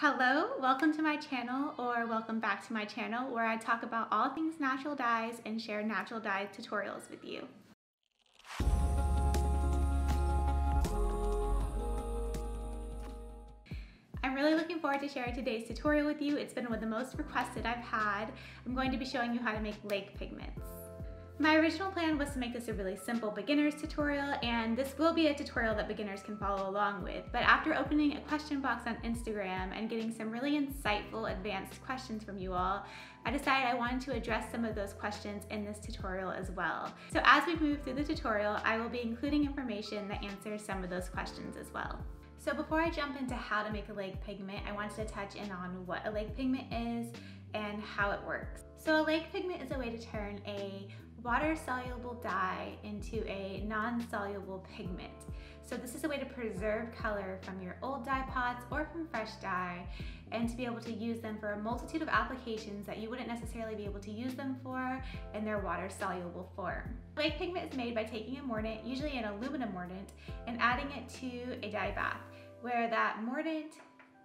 Hello, welcome to my channel, or welcome back to my channel, where I talk about all things natural dyes and share natural dye tutorials with you. I'm really looking forward to sharing today's tutorial with you. It's been one of the most requested I've had. I'm going to be showing you how to make lake pigments. My original plan was to make this a really simple beginner's tutorial, and this will be a tutorial that beginners can follow along with, but after opening a question box on Instagram and getting some really insightful advanced questions from you all, I decided I wanted to address some of those questions in this tutorial as well. So as we move through the tutorial, I will be including information that answers some of those questions as well. So before I jump into how to make a lake pigment, I wanted to touch in on what a lake pigment is and how it works. So a lake pigment is a way to turn a water-soluble dye into a non-soluble pigment. So this is a way to preserve color from your old dye pots or from fresh dye, and to be able to use them for a multitude of applications that you wouldn't necessarily be able to use them for in their water-soluble form. Lake pigment is made by taking a mordant, usually an aluminum mordant, and adding it to a dye bath, where that mordant,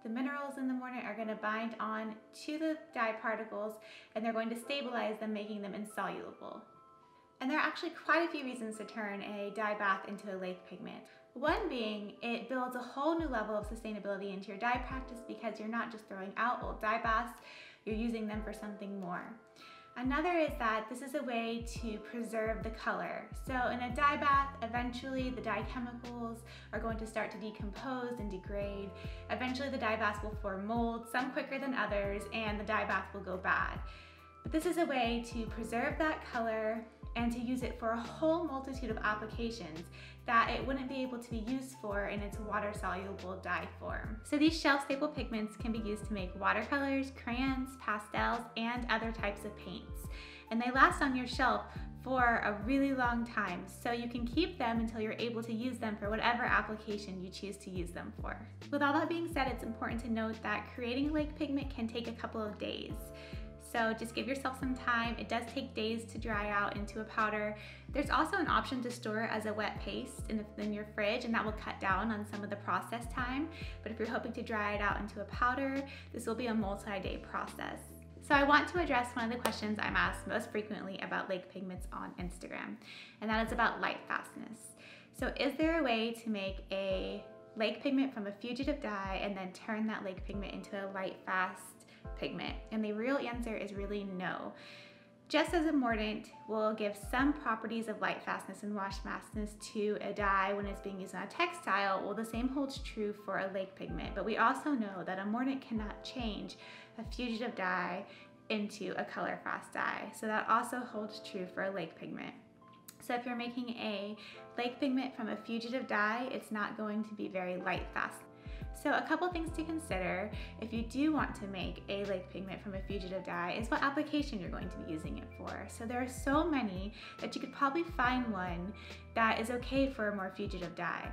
the minerals in the mordant, are going to bind on to the dye particles, and they're going to stabilize them, making them insoluble. And there are actually quite a few reasons to turn a dye bath into a lake pigment. One being, it builds a whole new level of sustainability into your dye practice because you're not just throwing out old dye baths, you're using them for something more. Another is that this is a way to preserve the color. So in a dye bath, eventually the dye chemicals are going to start to decompose and degrade. Eventually the dye baths will form molds, some quicker than others, and the dye bath will go bad. But this is a way to preserve that color and to use it for a whole multitude of applications that it wouldn't be able to be used for in its water-soluble dye form. So these shelf-stable pigments can be used to make watercolors, crayons, pastels, and other types of paints. And they last on your shelf for a really long time, so you can keep them until you're able to use them for whatever application you choose to use them for. With all that being said, it's important to note that creating a lake pigment can take a couple of days. So just give yourself some time. It does take days to dry out into a powder. There's also an option to store as a wet paste in your fridge, and that will cut down on some of the process time. But if you're hoping to dry it out into a powder, this will be a multi-day process. So I want to address one of the questions I'm asked most frequently about lake pigments on Instagram, and that is about light fastness. So is there a way to make a lake pigment from a fugitive dye and then turn that lake pigment into a light fast pigment? And the real answer is really no. Just as a mordant will give some properties of light fastness and wash fastness to a dye when it's being used on a textile, well, the same holds true for a lake pigment. But we also know that a mordant cannot change a fugitive dye into a color fast dye. So that also holds true for a lake pigment. So if you're making a lake pigment from a fugitive dye, it's not going to be very light fast. So a couple things to consider if you do want to make a lake pigment from a fugitive dye is what application you're going to be using it for. So there are so many that you could probably find one that is okay for a more fugitive dye.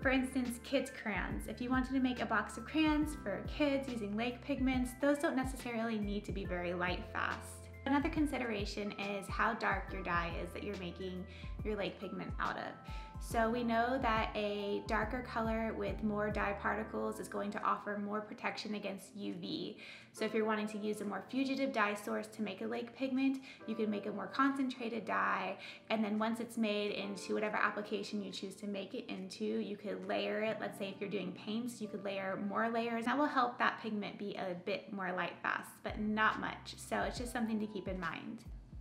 For instance, kids' crayons. If you wanted to make a box of crayons for kids using lake pigments, those don't necessarily need to be very light fast. Another consideration is how dark your dye is that you're making your lake pigment out of. So we know that a darker color with more dye particles is going to offer more protection against UV. So if you're wanting to use a more fugitive dye source to make a lake pigment, you can make a more concentrated dye, and then once it's made into whatever application you choose to make it into, you could layer it. Let's say if you're doing paints, you could layer more layers. That will help that pigment be a bit more light fast, but not much. So it's just something to keep in mind.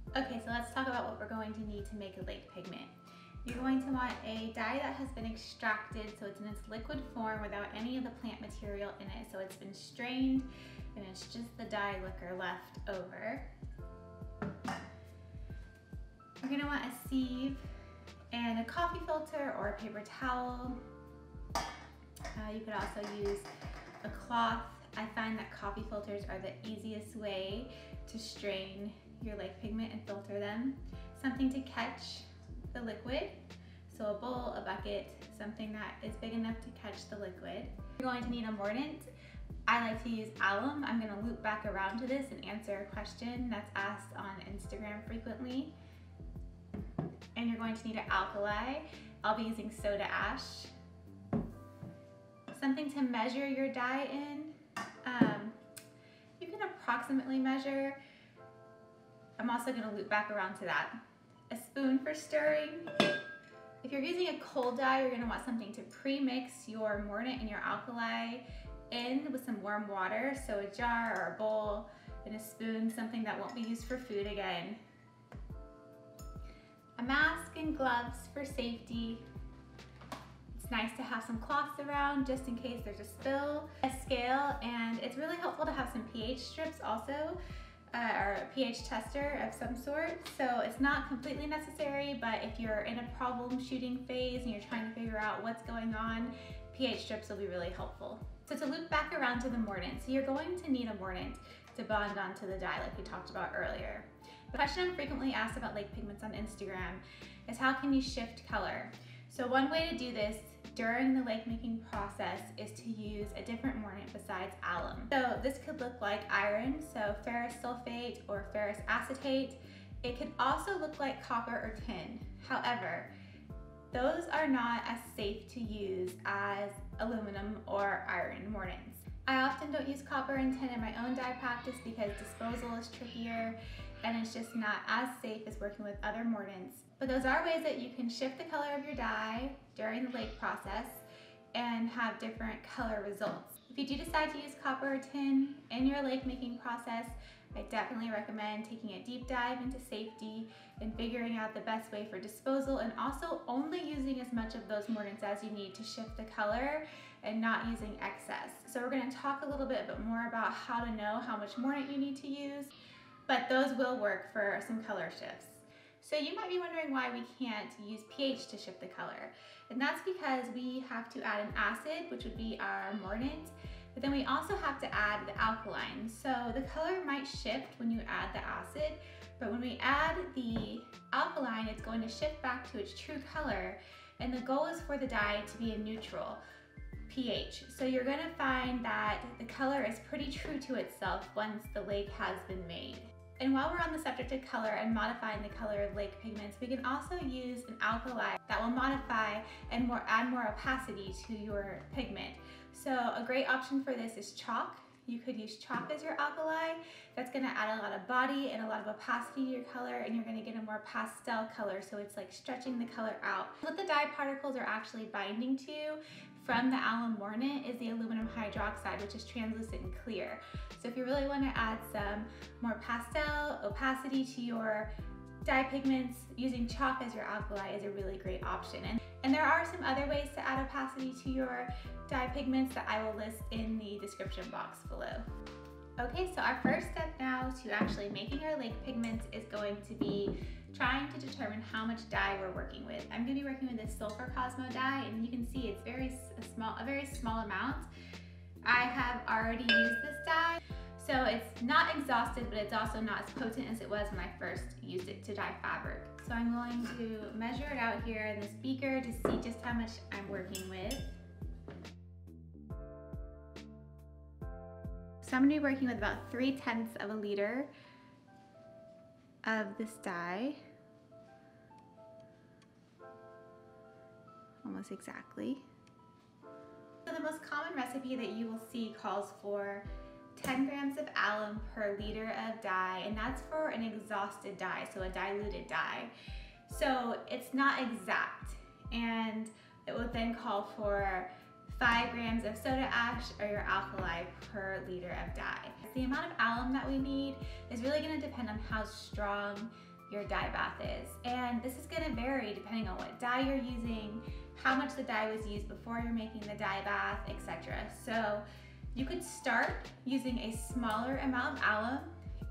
Okay, so let's talk about what we're going to need to make a lake pigment. You're going to want a dye that has been extracted, so it's in its liquid form without any of the plant material in it. So it's been strained and it's just the dye liquor left over. We're gonna want a sieve and a coffee filter or a paper towel. You could also use a cloth. I find that coffee filters are the easiest way to strain your lake pigment and filter them. Something to catch the liquid, so a bowl, a bucket, something that is big enough to catch the liquid. You're going to need a mordant. I like to use alum. I'm going to loop back around to this and answer a question that's asked on Instagram frequently. And you're going to need an alkali. I'll be using soda ash. Something to measure your dye in. approximately measure. I'm also going to loop back around to that. A spoon for stirring. If you're using a cold dye, you're going to want something to pre-mix your mordant and your alkali in with some warm water. So a jar or a bowl and a spoon, something that won't be used for food again. A mask and gloves for safety. It's nice to have some cloths around just in case there's a spill. A scale, and it's really helpful to have some pH strips also, or a pH tester of some sort. So it's not completely necessary, but if you're in a problem shooting phase and you're trying to figure out what's going on, pH strips will be really helpful. So to loop back around to the mordant, so you're going to need a mordant to bond onto the dye like we talked about earlier. The question I'm frequently asked about lake pigments on Instagram is how can you shift color? So one way to do this during the lake making process is to use a different mordant besides alum. So this could look like iron, so ferrous sulfate or ferrous acetate. It could also look like copper or tin. However, those are not as safe to use as aluminum or iron mordants. I often don't use copper and tin in my own dye practice because disposal is trickier and it's just not as safe as working with other mordants. But those are ways that you can shift the color of your dye during the lake process and have different color results. If you do decide to use copper or tin in your lake making process, I definitely recommend taking a deep dive into safety and figuring out the best way for disposal, and also only using as much of those mordants as you need to shift the color and not using excess. So we're going to talk a little bit more about how to know how much mordant you need to use, but those will work for some color shifts. So you might be wondering why we can't use pH to shift the color, and that's because we have to add an acid, which would be our mordant, but then we also have to add the alkaline. So the color might shift when you add the acid, but when we add the alkaline, it's going to shift back to its true color, and the goal is for the dye to be a neutral pH. So you're going to find that the color is pretty true to itself once the lake has been made. And while we're on the subject of color and modifying the color of lake pigments, we can also use an alkali that will modify and add more opacity to your pigment. So a great option for this is chalk. You could use chalk as your alkali. That's going to add a lot of body and a lot of opacity to your color, and you're going to get a more pastel color, so it's like stretching the color out. What the dye particles are actually binding to from the alum mordant is the aluminum hydroxide, which is translucent and clear. So if you really want to add some more pastel opacity to your dye pigments, using chalk as your alkali is a really great option. And there are some other ways to add opacity to your dye pigments that I will list in the description box below. Okay, so our first step now to actually making our lake pigments is going to be trying to determine how much dye we're working with. I'm going to be working with this Sulfur Cosmo dye, and you can see it's a very small amount. I have already used this dye, so it's not exhausted, but it's also not as potent as it was when I first used it to dye fabric. So I'm going to measure it out here in this beaker to see just how much I'm working with. So I'm going to be working with about 3/10 of a liter of this dye, almost exactly. So the most common recipe that you will see calls for 10 grams of alum per liter of dye, and that's for an exhausted dye, so a diluted dye. So it's not exact, and it will then call for 5 grams of soda ash or your alkali per liter of dye. The amount of alum that we need is really going to depend on how strong your dye bath is, and this is going to vary depending on what dye you're using, how much the dye was used before you're making the dye bath, etc. So you could start using a smaller amount of alum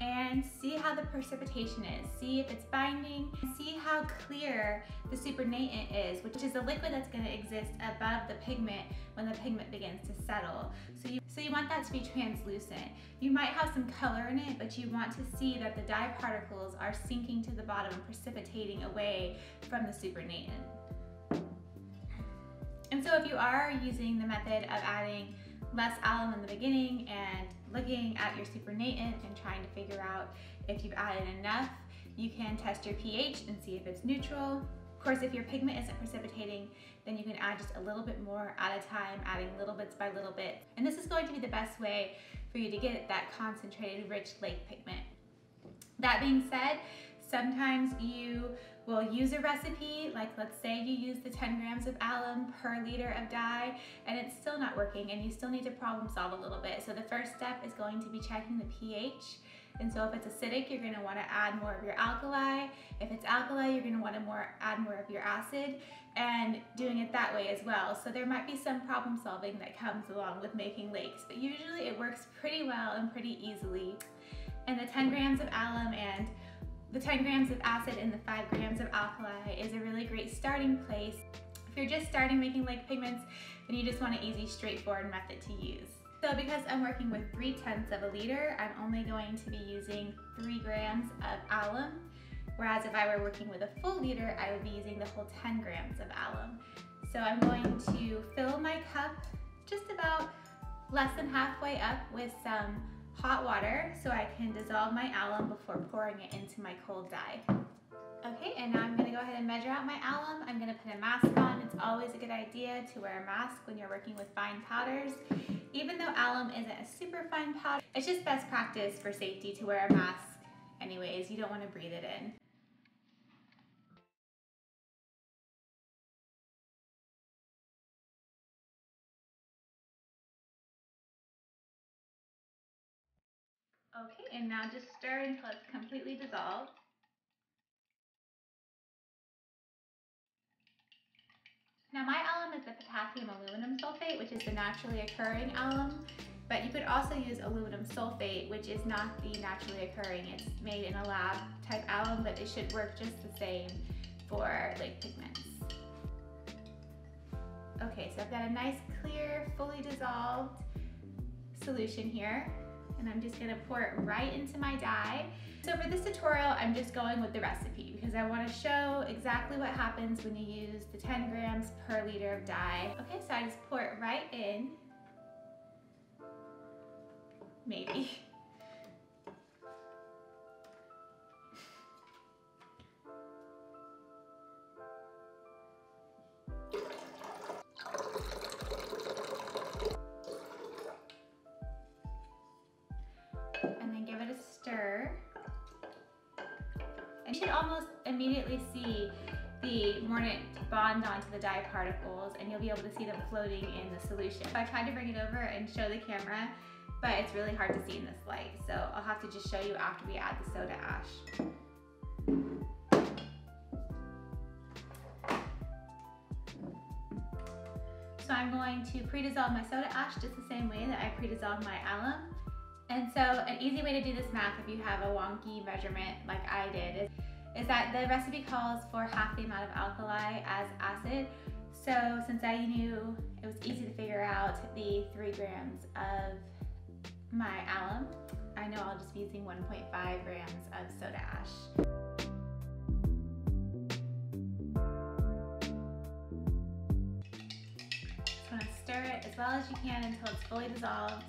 and see how the precipitation is, see if it's binding, see how clear the supernatant is, which is the liquid that's going to exist above the pigment when the pigment begins to settle. So you want that to be translucent. You might have some color in it, but you want to see that the dye particles are sinking to the bottom and precipitating away from the supernatant. And so if you are using the method of adding less alum in the beginning and looking at your supernatant and trying to figure out if you've added enough, you can test your pH and see if it's neutral. Of course, if your pigment isn't precipitating, then you can add just a little bit more at a time, adding little bits by little bit. And this is going to be the best way for you to get that concentrated, rich lake pigment. That being said, sometimes you will use a recipe, like let's say you use the 10 grams of alum per liter of dye and it's still not working and you still need to problem solve a little bit. So the first step is going to be checking the pH. And so if it's acidic, you're gonna wanna add more of your alkali. If it's alkali, you're gonna wanna add more of your acid, and doing it that way as well. So there might be some problem solving that comes along with making lakes, but usually it works pretty well and pretty easily. And the 10 grams of alum and the 10 grams of acid and the 5 grams of alkali is a really great starting place. If you're just starting making lake pigments, then you just want an easy, straightforward method to use. So because I'm working with 0.3 of a liter, I'm only going to be using 3 grams of alum, whereas if I were working with a full liter, I would be using the whole 10 grams of alum. So I'm going to fill my cup just about less than halfway up with some hot water so I can dissolve my alum before pouring it into my cold dye. Okay, and now I'm gonna go ahead and measure out my alum. I'm gonna put a mask on. It's always a good idea to wear a mask when you're working with fine powders. Even though alum isn't a super fine powder, it's just best practice for safety to wear a mask anyways. You don't wanna breathe it in. Okay, and now just stir until it's completely dissolved. Now my alum is the potassium aluminum sulfate, which is the naturally occurring alum, but you could also use aluminum sulfate, which is not the naturally occurring. It's made in a lab type alum, but it should work just the same for lake pigments. Okay, so I've got a nice, clear, fully dissolved solution here. And I'm just gonna pour it right into my dye. So for this tutorial, I'm just going with the recipe because I wanna show exactly what happens when you use the 10 grams per liter of dye. Okay, so I just pour it right in. Maybe. You should almost immediately see the mordant bond onto the dye particles, and you'll be able to see them floating in the solution. I tried to bring it over and show the camera, but it's really hard to see in this light, so I'll have to just show you after we add the soda ash. So I'm going to pre-dissolve my soda ash just the same way that I pre-dissolved my alum. And so an easy way to do this math if you have a wonky measurement like I did is that the recipe calls for half the amount of alkali as acid. So since I knew it was easy to figure out the 3 grams of my alum, I know I'll just be using 1.5 grams of soda ash. Just wanna stir it as well as you can until it's fully dissolved.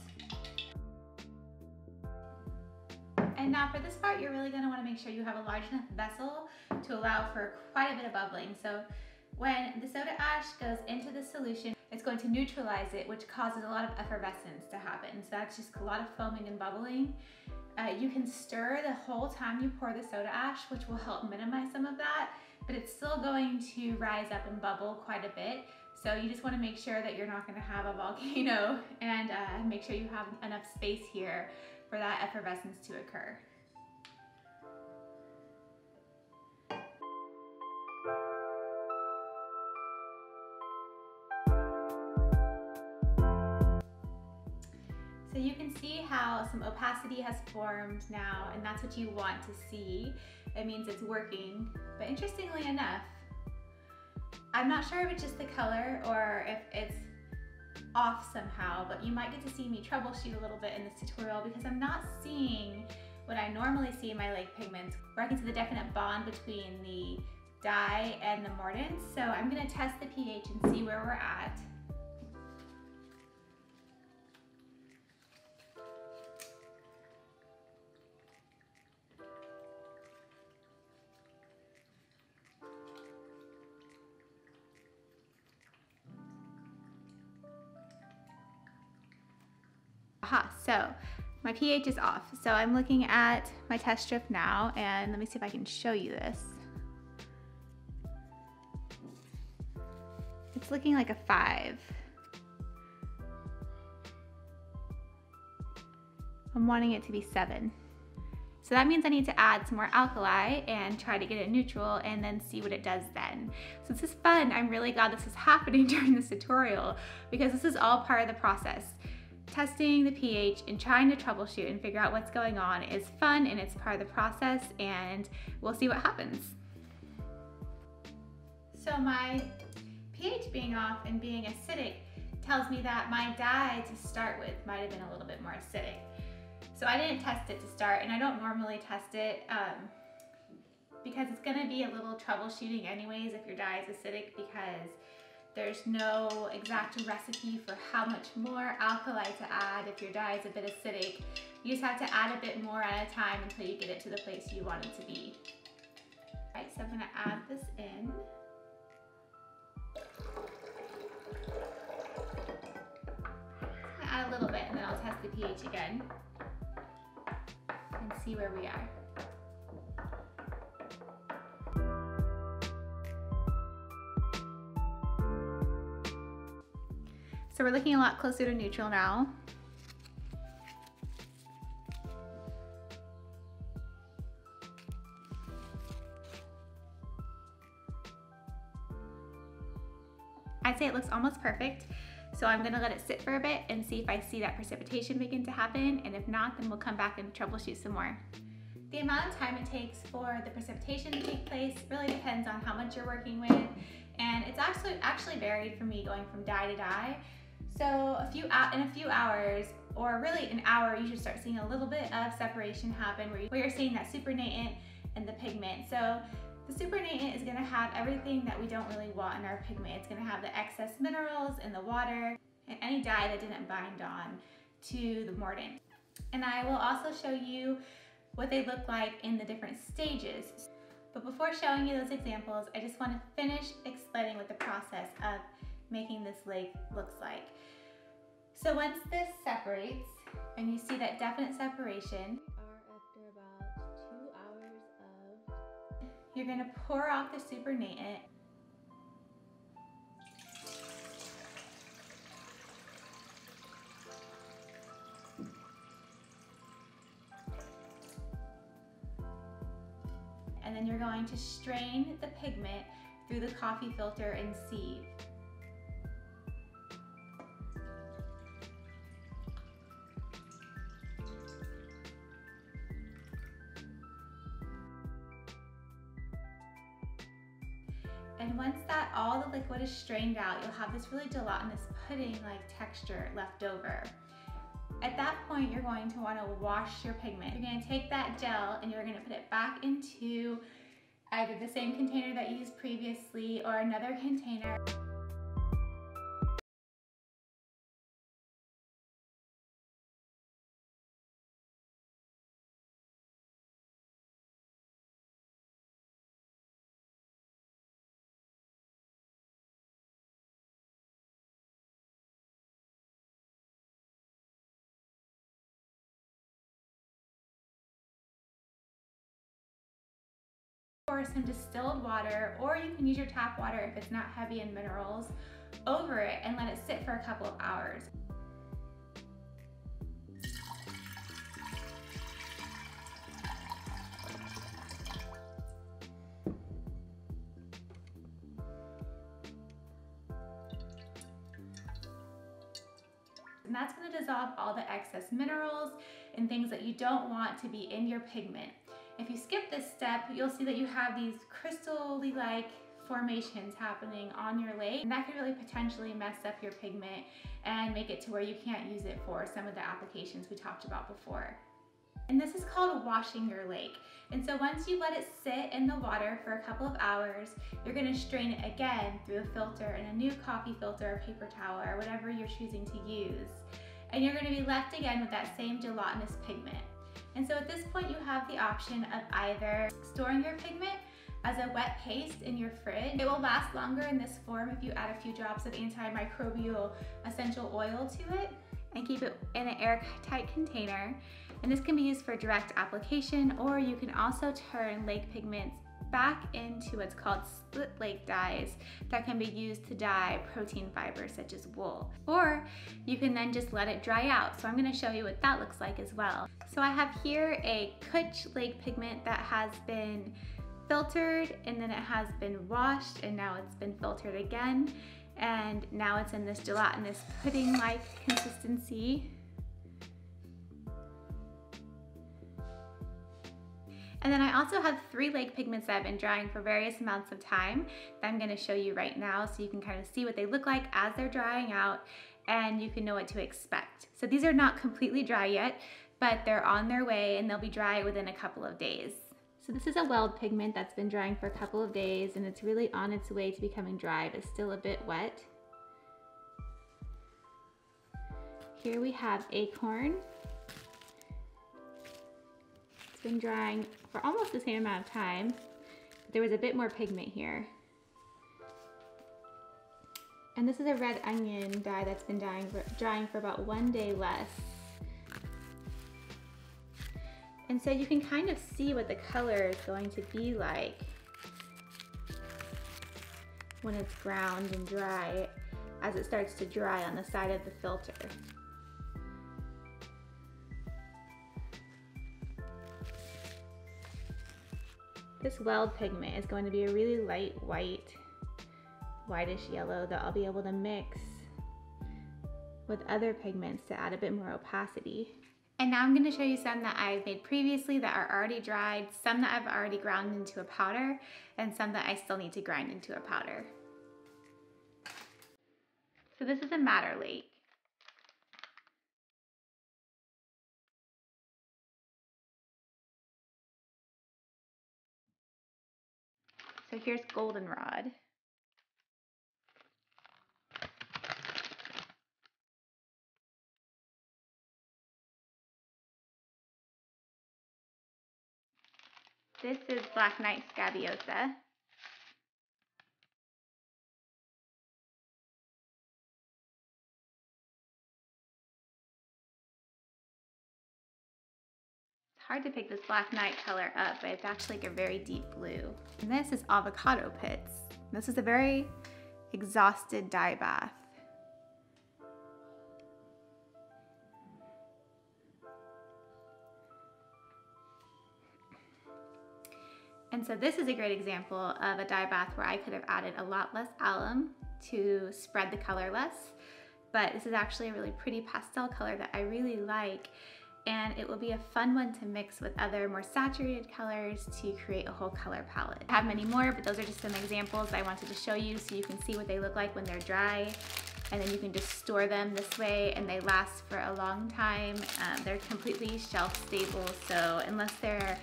And now for this part, you're really gonna wanna make sure you have a large enough vessel to allow for quite a bit of bubbling. So when the soda ash goes into the solution, it's going to neutralize it, which causes a lot of effervescence to happen. So that's just a lot of foaming and bubbling. You can stir the whole time you pour the soda ash, which will help minimize some of that, but it's still going to rise up and bubble quite a bit. So you just wanna make sure that you're not gonna have a volcano, and make sure you have enough space here for that effervescence to occur. So you can see how some opacity has formed now, and that's what you want to see. It means it's working, but interestingly enough, I'm not sure if it's just the color or if it's off somehow, but you might get to see me troubleshoot a little bit in this tutorial because I'm not seeing what I normally see in my lake pigments, where I can see the definite bond between the dye and the mordant. So I'm gonna test the pH and see where we're at. Aha, so My pH is off. So I'm looking at my test strip now, and let me see if I can show you this. It's looking like a 5. I'm wanting it to be 7. So that means I need to add some more alkali and try to get it neutral and then see what it does then. So this is fun. I'm really glad this is happening during this tutorial because this is all part of the process. Testing the pH and trying to troubleshoot and figure out what's going on is fun, and it's part of the process, and we'll see what happens. So my pH being off and being acidic tells me that my dye to start with might have been a little bit more acidic. So I didn't test it to start, and I don't normally test it because it's gonna be a little troubleshooting anyways if your dye is acidic, because there's no exact recipe for how much more alkali to add if your dye is a bit acidic. You just have to add a bit more at a time until you get it to the place you want it to be. All right, so I'm gonna add this in. I'm gonna add a little bit and then I'll test the pH again and see where we are. So we're looking a lot closer to neutral now. I'd say it looks almost perfect. So I'm gonna let it sit for a bit and see if I see that precipitation begin to happen, and if not, then we'll come back and troubleshoot some more. The amount of time it takes for the precipitation to take place really depends on how much you're working with, and it's actually varied for me going from dye to dye. So in a few hours, or really an hour, you should start seeing a little bit of separation happen where you're seeing that supernatant and the pigment. So the supernatant is gonna have everything that we don't really want in our pigment. It's gonna have the excess minerals in the water and any dye that didn't bind on to the mordant. And I will also show you what they look like in the different stages. But before showing you those examples, I just want to finish explaining what the process of making this lake looks like. So once this separates, and you see that definite separation, you're gonna pour off the supernatant. And then you're going to strain the pigment through the coffee filter and sieve. And once that all the liquid is strained out, you'll have this really gelatinous pudding-like texture left over. At that point, you're going to want to wash your pigment. You're going to take that gel and you're going to put it back into either the same container that you used previously or another container. Pour some distilled water, or you can use your tap water if it's not heavy in minerals, over it and let it sit for a couple of hours. And that's going to dissolve all the excess minerals and things that you don't want to be in your pigment. If you skip this step, you'll see that you have these crystal-like formations happening on your lake, and that could really potentially mess up your pigment and make it to where you can't use it for some of the applications we talked about before. And this is called washing your lake. And so once you let it sit in the water for a couple of hours, you're gonna strain it again through a filter and a new coffee filter or paper towel or whatever you're choosing to use. And you're gonna be left again with that same gelatinous pigment. And so at this point you have the option of either storing your pigment as a wet paste in your fridge. It will last longer in this form if you add a few drops of antimicrobial essential oil to it. and keep it in an airtight container. And this can be used for direct application, or you can also turn lake pigments back into what's called split lake dyes that can be used to dye protein fibers such as wool. Or you can then just let it dry out. So I'm going to show you what that looks like as well. So I have here a Kutch lake pigment that has been filtered, and then it has been washed, and now it's been filtered again, and now it's in this gelatinous pudding-like consistency. And then I also have 3 lake pigments that I've been drying for various amounts of time that I'm going to show you right now, so you can kind of see what they look like as they're drying out and you can know what to expect. So these are not completely dry yet, but they're on their way, and they'll be dry within a couple of days. So this is a weld pigment that's been drying for a couple of days, and it's really on its way to becoming dry, but still a bit wet. Here we have acorn. Been drying for almost the same amount of time, but there was a bit more pigment here. And this is a red onion dye that's been drying for about 1 day less. And so you can kind of see what the color is going to be like when it's ground and dry, as it starts to dry on the side of the filter. This weld pigment is going to be a really light white, whitish yellow that I'll be able to mix with other pigments to add a bit more opacity. And now I'm going to show you some that I've made previously that are already dried, some that I've already ground into a powder, and some that I still need to grind into a powder. So this is a madder lake. So here's goldenrod. This is Black Knight Scabiosa. It's hard to pick this Black Knight color up, but it's actually like a very deep blue. And this is avocado pits. This is a very exhausted dye bath. And so this is a great example of a dye bath where I could have added a lot less alum to spread the color less, but this is actually a really pretty pastel color that I really like. And it will be a fun one to mix with other more saturated colors to create a whole color palette. I have many more, but those are just some examples I wanted to show you so you can see what they look like when they're dry. And then you can just store them this way, and they last for a long time. They're completely shelf stable, so unless they're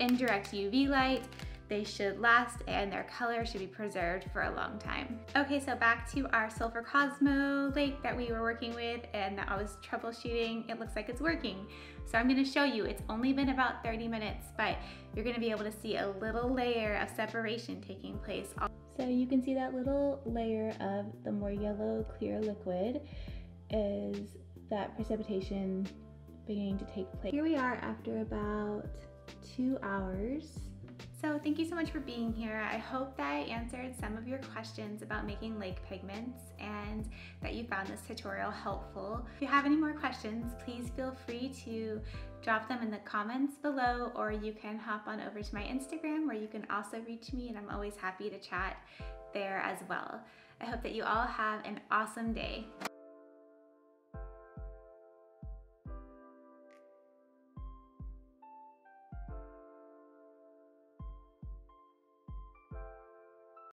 indirect UV light, they should last, and their color should be preserved for a long time. Okay, so back to our Sulfur Cosmo lake that we were working with and that I was troubleshooting. It looks like it's working. So I'm gonna show you, it's only been about 30 minutes, but you're gonna be able to see a little layer of separation taking place. So you can see that little layer of the more yellow clear liquid is that precipitation beginning to take place. Here we are after about 2 hours. So thank you so much for being here. I hope that I answered some of your questions about making lake pigments and that you found this tutorial helpful. If you have any more questions, please feel free to drop them in the comments below, or you can hop on over to my Instagram where you can also reach me, and I'm always happy to chat there as well. I hope that you all have an awesome day.